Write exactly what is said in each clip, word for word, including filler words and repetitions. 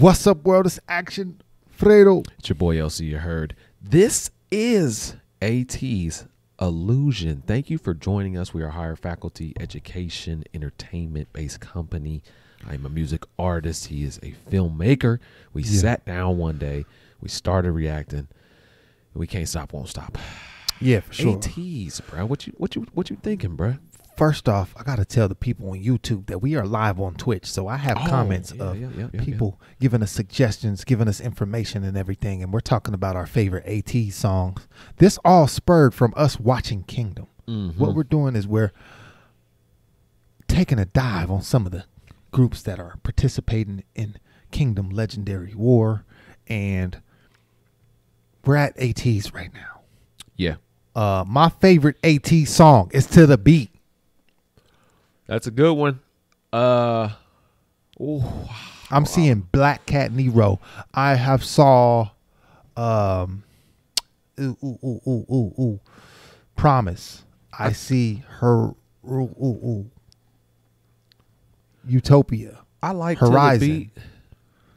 What's up, world? It's Action Fredo. It's your boy L C, you heard. This is ATEEZ Illusion. Thank you for joining us. We are a Higher Faculty education, entertainment-based company. I'm a music artist. He is a filmmaker. We yeah. sat down one day. We started reacting. We can't stop, won't stop. Yeah, for sure. ATEEZ, bro. What you what you what you thinking, bro? First off, I got to tell the people on YouTube that we are live on Twitch. So I have oh, comments yeah, of yeah, yeah, yeah, people yeah. giving us suggestions, giving us information and everything. And we're talking about our favorite ATEEZ songs. This all spurred from us watching Kingdom. Mm-hmm. What we're doing is we're taking a dive on some of the groups that are participating in Kingdom Legendary War. And we're at ATEEZ right now. Yeah. Uh, my favorite ATEEZ song is To The Beat. That's a good one. Uh, ooh, I'm wow. seeing Black Cat Nero. I have saw, um, ooh, ooh, ooh, ooh, ooh, ooh. Promise. I, I see her. Ooh, ooh, ooh. Utopia. I like Horizon, To The Beat,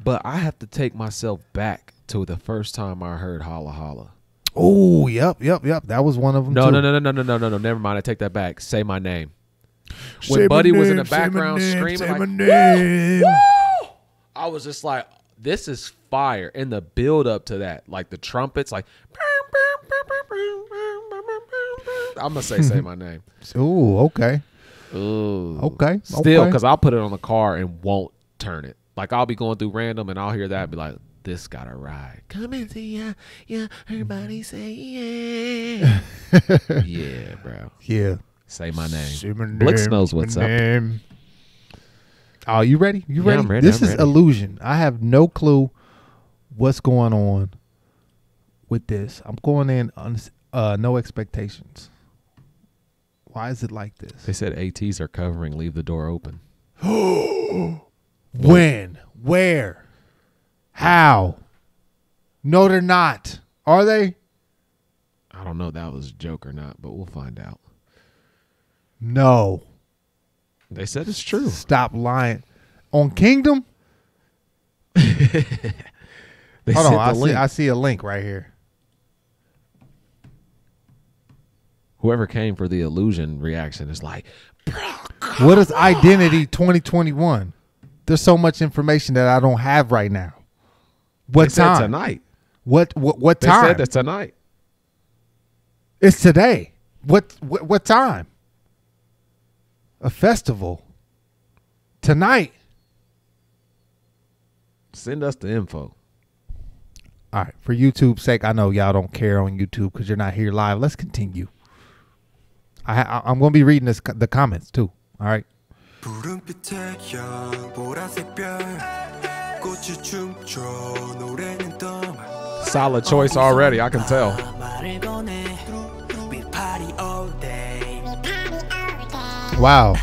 but I have to take myself back to the first time I heard Holla Holla. Oh, yep, yep, yep. That was one of them. No, too. no, no, no, no, no, no, no. Never mind. I take that back. Say My Name. When say Buddy name, was in the background name, screaming like, name. Woo! Woo! I was just like, this is fire. And the build up to that, like the trumpets, like I'm gonna say Say My Name. Ooh, okay. Ooh. Okay. Still, because okay. I'll put it on the car and won't turn it. Like I'll be going through random and I'll hear that and be like, this gotta ride. Come and see ya, yeah, everybody say yeah. Yeah, bro. Yeah. Say My Name. Blix knows what's up. Oh, you ready? You ready? Yeah, I'm ready. This I'm is ready. Illusion. I have no clue what's going on with this. I'm going in on uh, no expectations. Why is it like this? They said ATEEZ are covering Leave the Door Open. When? Where? How? No, they're not. Are they? I don't know if that was a joke or not, but we'll find out. No. They said it's true. Stop lying. On Kingdom? Hold on. I see, I see a link right here. Whoever came for the illusion reaction is like, bro, what is Identity twenty twenty-one? There's so much information that I don't have right now. What they time? Said tonight. What, what, what time? They said that tonight. It's today. What, what, what time? A festival tonight. Send us the info. All right, for YouTube's sake, I know y'all don't care on YouTube because you're not here live. Let's continue. I, I I'm gonna be reading this, the comments too. All right. Solid choice already. I can tell. Wow,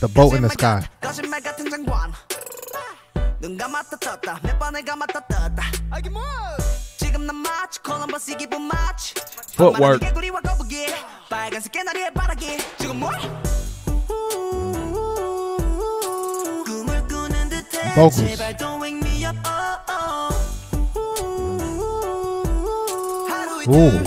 the boat in the sky. Footwork. Vocals. Ooh.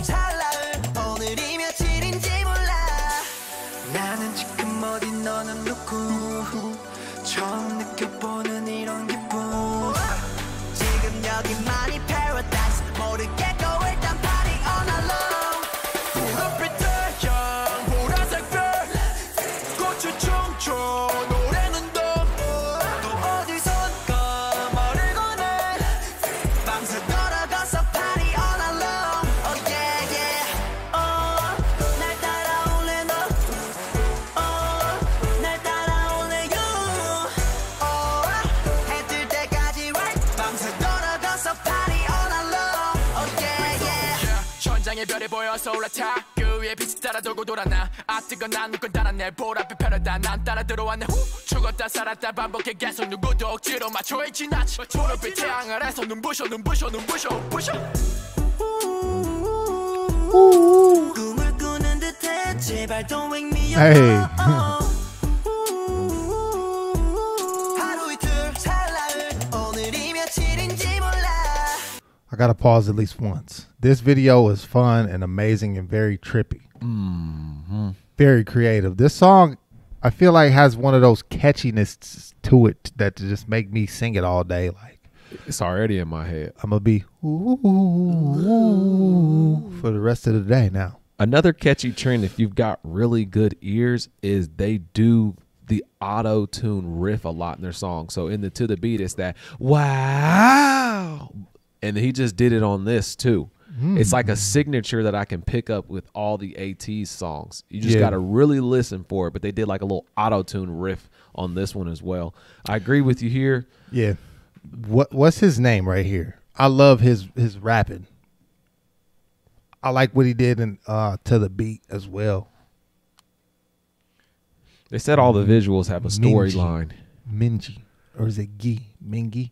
Hey. gotta pause at least once. This video is fun and amazing and very trippy. Mm-hmm. Very creative. This song, I feel like, has one of those catchiness to it that just make me sing it all day. Like, it's already in my head. I'm gonna be ooh, ooh for the rest of the day now. Another catchy trend, if you've got really good ears, is they do the auto-tune riff a lot in their song. So in the To The Beat, it's that wow, and he just did it on this too. Mm. It's like a signature that I can pick up with all the ATEEZ songs. You just yeah. got to really listen for it. But they did like a little auto-tune riff on this one as well. I agree with you here. Yeah. What what's his name right here? I love his his rapping. I like what he did in uh To The Beat as well. They said all the visuals have a storyline. Mingy. Or is it Gi? Mingy?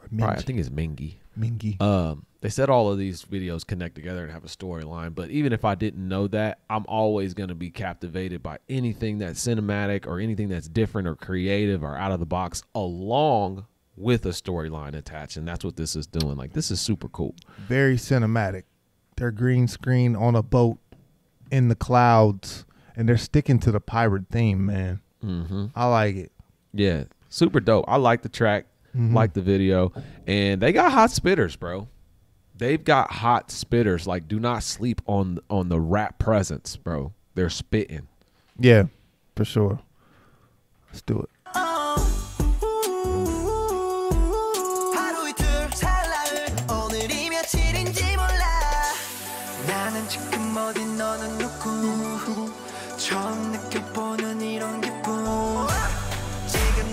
Or Mingy? Right, I think it's Mingy. Mingy. Um, they said all of these videos connect together and have a storyline. But even if I didn't know that, I'm always going to be captivated by anything that's cinematic or anything that's different or creative or out of the box along with a storyline attached. And that's what this is doing. Like, this is super cool. Very cinematic. They're green screen on a boat in the clouds. And they're sticking to the pirate theme, man. Mm-hmm. I like it. Yeah, super dope. I like the track, mm-hmm. like the video. And they got hot spitters, bro. They've got hot spitters. Like, do not sleep on, on the rap presence, bro. They're spitting. Yeah, for sure. Let's do it.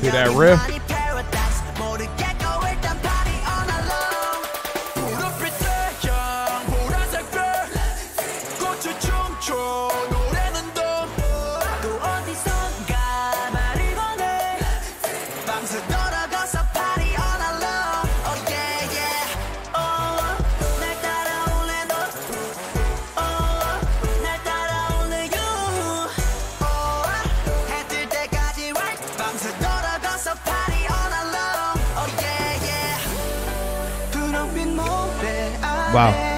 Hear that riff? Wow.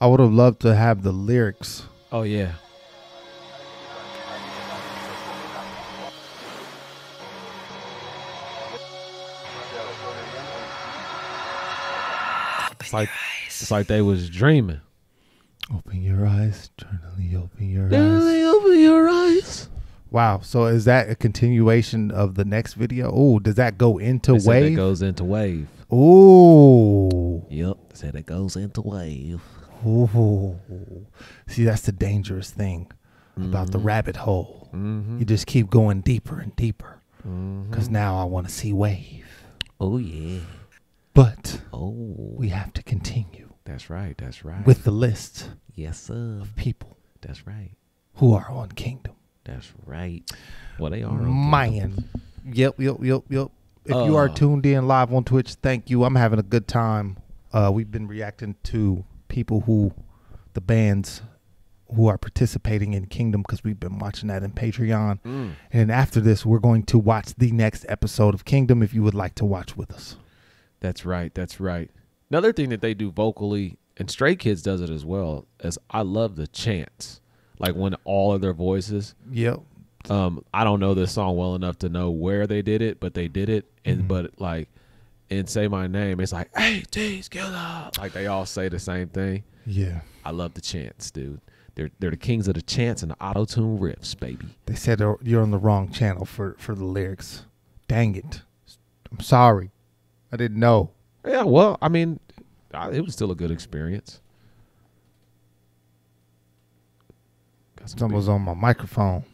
I would have loved to have the lyrics. Oh, yeah. It's like, it's like they was dreaming. Open your eyes. Eternally open your eyes. Eternally open your eyes. Wow. So is that a continuation of the next video? Oh, does that go into they Wave? It goes into Wave. Oh. Yep. Said it goes into Wave. Ooh. See, that's the dangerous thing about mm-hmm. the rabbit hole. Mm-hmm. You just keep going deeper and deeper. Because mm-hmm. now I want to see Wave. Oh, yeah. But oh. we have to continue. That's right. That's right. With the list yes, sir. of people. That's right. Who are on Kingdom. That's right. Well, they are on Man. Kingdom. Yep, yep, yep, yep. If uh. you are tuned in live on Twitch, thank you. I'm having a good time. Uh, we've been reacting to people who the bands who are participating in Kingdom, because we've been watching that in Patreon. Mm. And after this, we're going to watch the next episode of Kingdom if you would like to watch with us. That's right. That's right. Another thing that they do vocally, and Stray Kids does it as well, is I love the chants, like when all of their voices. Yep. Um, I don't know this song well enough to know where they did it, but they did it. And mm-hmm. but like, and Say My Name, it's like, hey, ATEEZ, kill up. Like, they all say the same thing. Yeah. I love the chants, dude. They're they're the kings of the chants and the auto tune riffs, baby. They said you're on the wrong channel for for the lyrics. Dang it! I'm sorry, I didn't know. Yeah, well, I mean, it was still a good experience. Someone's on my microphone.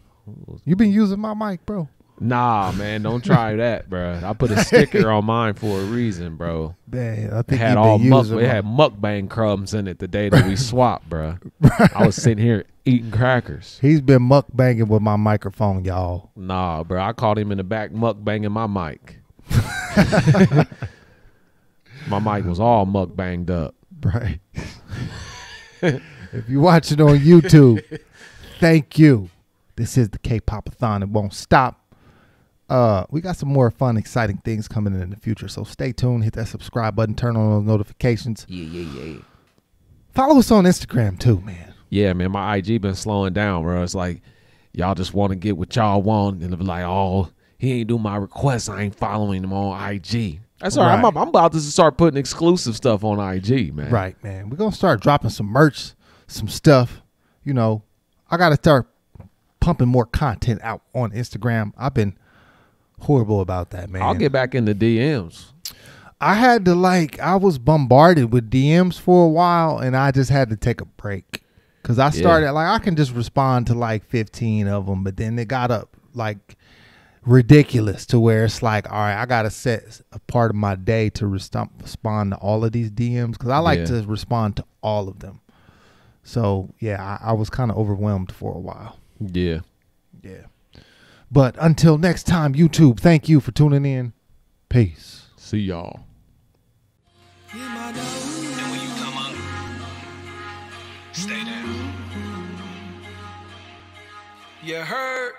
You been using my mic, bro. Nah, man, don't try that, bro. I put a sticker on mine for a reason, bro. Man, I think it had all muck, it had mukbang crumbs in it the day that we swapped, bro. I was sitting here eating crackers. He's been mukbanging with my microphone, y'all. Nah, bro, I caught him in the back mukbanging my mic. My mic was all mukbanged up, right? If you watch it on YouTube, thank you. This is the Kpopathon. It won't stop. Uh, we got some more fun, exciting things coming in in the future. So stay tuned. Hit that subscribe button. Turn on those notifications. Yeah, yeah, yeah. Follow us on Instagram too, man. Yeah, man. My I G been slowing down, bro. It's like y'all just want to get what y'all want, and be like, oh, he ain't do my requests. I ain't following him on I G. That's all right. I'm, I'm about to start putting exclusive stuff on I G, man. Right, man. We're gonna start dropping some merch, some stuff. You know, I gotta start pumping more content out on Instagram. I've been horrible about that, man. I'll get back in the D Ms. I had to, like, I was bombarded with D Ms for a while, and I just had to take a break because I started, yeah. like, I can just respond to like fifteen of them, but then it got up like ridiculous to where it's like, all right, I gotta set a part of my day to respond to all of these D Ms because I like yeah. to respond to all of them. So yeah, I, I was kind of overwhelmed for a while. Yeah, yeah. But until next time, YouTube, thank you for tuning in. Peace. See y'all. And when you come up, stay down. You heard.